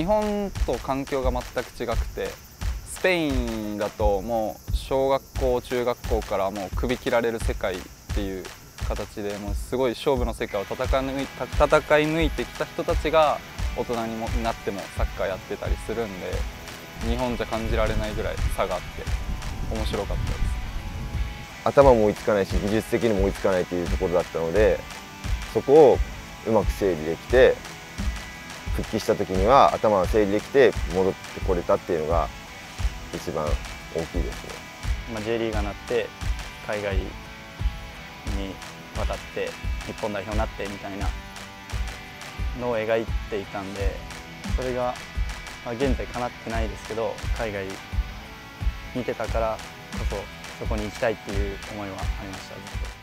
日本と環境が全く違くて、スペインだともう小学校中学校からもう首切られる世界っていう形で、もうすごい勝負の世界を戦い抜いてきた人たちが大人になってもサッカーやってたりするんで、日本じゃ感じられないぐらい差があって面白かったです。頭も追いつかないし、技術的にも追いつかないというところだったので、そこをうまく整理できて、復帰した時には頭が整理できて戻ってこれたっていうのが一番大きいですね。J リーガーになって海外に渡って日本代表になってみたいなのを描いていたんで、それが現在叶ってないですけど、海外見てたからこそそこに行きたいっていう思いはありました。